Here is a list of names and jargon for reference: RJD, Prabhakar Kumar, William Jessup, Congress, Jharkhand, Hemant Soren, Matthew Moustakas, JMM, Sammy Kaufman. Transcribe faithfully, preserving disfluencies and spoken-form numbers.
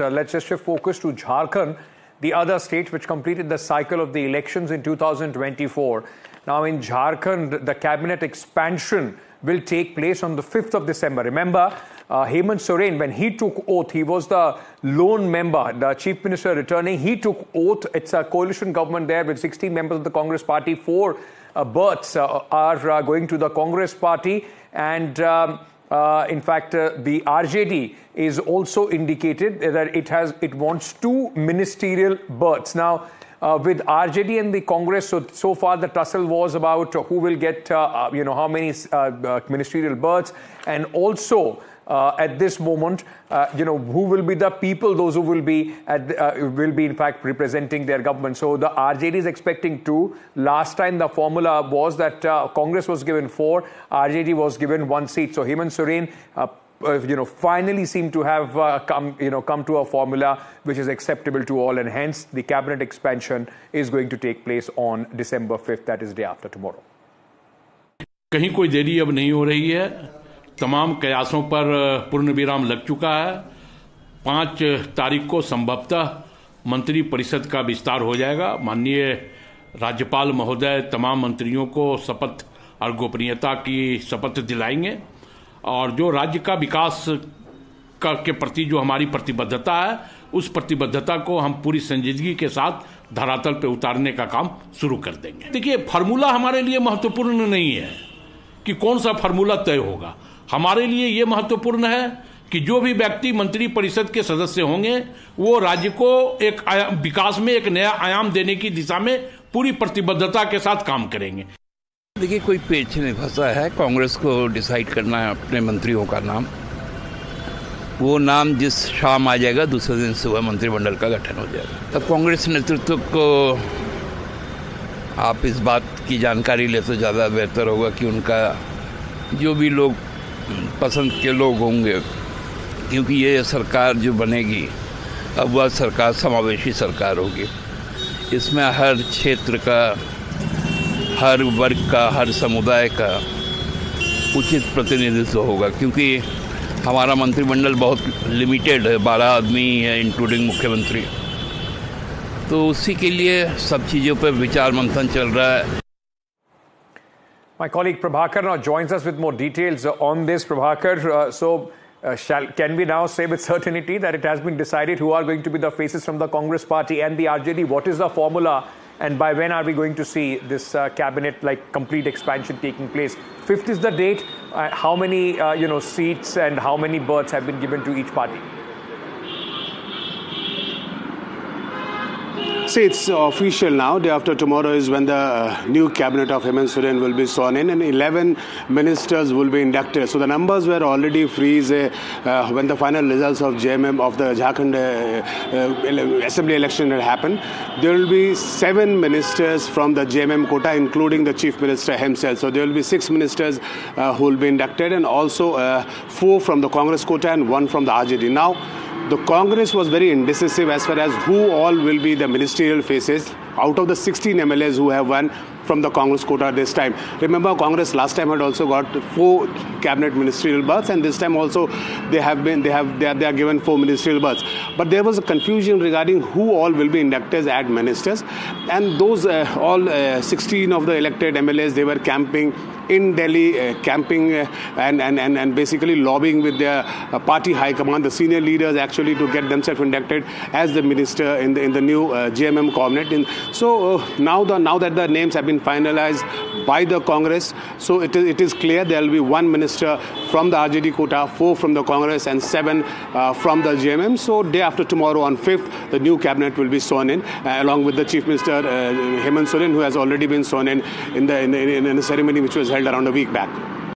Uh, let's just shift focus to Jharkhand, the other state which completed the cycle of the elections in two thousand twenty-four. Now in Jharkhand, the cabinet expansion will take place on the fifth of December. Remember, uh, Hemant Soren, when he took oath, he was the lone member, the chief minister returning. He took oath. It's a coalition government there with sixteen members of the Congress party. Four uh, berths uh, are uh, going to the Congress party. And um, uh, in fact, uh, the R J D is also indicated that it has it wants two ministerial berths. Now, Uh, with R J D and the Congress, so so far the tussle was about who will get, uh, you know, how many uh, uh, ministerial berths, and also uh, at this moment, uh, you know, who will be the people, those who will be at the, uh, will be in fact representing their government. So the R J D is expecting two. Last time the formula was that uh, Congress was given four, R J D was given one seat. So Hemant Soren, Uh, Uh, you know, finally seem to have uh, come, you know, come to a formula which is acceptable to all, and hence the cabinet expansion is going to take place on December fifth, that is day after tomorrow. कहीं कोई देरी अब नहीं हो रही है, तमाम कयासों पर पूर्ण विराम लग चुका है। पांच तारीख को संभवतः मंत्री परिषद का विस्तार हो जाएगा। माननीय राज्यपाल महोदय तमाम मंत्रियों को शपथ और गोपनीयता की शपथ दिलाएंगे, और जो राज्य का विकास का के प्रति जो हमारी प्रतिबद्धता है, उस प्रतिबद्धता को हम पूरी संजीदगी के साथ धरातल पे उतारने का काम शुरू कर देंगे। देखिए, फार्मूला हमारे लिए महत्वपूर्ण नहीं है कि कौन सा फार्मूला तय होगा। हमारे लिए ये महत्वपूर्ण है कि जो भी व्यक्ति मंत्री परिषद के सदस्य होंगे वो राज्य को एक विकास में एक नया आयाम देने की दिशा में पूरी प्रतिबद्धता के साथ काम करेंगे। देखिए, कोई पेच में फंसा है, कांग्रेस को डिसाइड करना है अपने मंत्रियों का नाम। वो नाम जिस शाम आ जाएगा, दूसरे दिन सुबह मंत्रिमंडल का गठन हो जाएगा। तब कांग्रेस नेतृत्व को आप इस बात की जानकारी ले तो ज़्यादा बेहतर होगा कि उनका जो भी लोग पसंद के लोग होंगे, क्योंकि ये सरकार जो बनेगी अब वह सरकार समावेशी सरकार होगी। इसमें हर क्षेत्र का, हर वर्ग का, हर समुदाय का उचित प्रतिनिधित्व होगा, क्योंकि हमारा मंत्रिमंडल बहुत लिमिटेड है, बारह आदमी है इंक्लूडिंग मुख्यमंत्री। तो उसी के लिए सब चीज़ों पर विचार मंथन चल रहा है। My colleague Prabhakar now joins us with more details on this. Prabhakar, uh, so uh, shall, can we now say with certainty that it has been decided who are going to be the faces from the Congress party and the R J D? What is the formula? And by when are we going to see this uh, cabinet, like complete expansion, taking place? fifth is the date. Uh, how many, uh, you know, seats and how many berths have been given to each party? See, it's official now. Day after tomorrow is when the uh, new cabinet of Hemant Soren will be sworn in, and eleven ministers will be inducted. So the numbers were already freeze uh, uh, when the final results of J M M of the Jharkhand uh, uh, assembly election had happened. There will be seven ministers from the J M M quota, including the chief minister himself. So there will be six ministers uh, who will be inducted, and also uh, four from the Congress quota and one from the R J D. Now, the Congress was very indecisive as far as who all will be the ministerial faces out of the sixteen M L As who have won from the Congress quota this time. Remember, Congress last time had also got four cabinet ministerial berths, and this time also they have been they have they are, they are given four ministerial berths. But there was a confusion regarding who all will be inducted as ministers, and those uh, all uh, sixteen of the elected M L As, they were camping in Delhi, uh, camping uh, and, and, and, and basically lobbying with their uh, party high command, the senior leaders actually, to get themselves inducted as the minister in the, in the new uh, J M M cabinet. And so uh, now, the, now that the names have been finalized by the Congress, so it is, it is clear there will be one minister from the R J D quota, four from the Congress and seven uh, from the J M M. So day after tomorrow on fifth, the new cabinet will be sworn in uh, along with the Chief Minister uh, Hemant Soren, who has already been sworn in in the, in, in, in the ceremony which was held around a week back.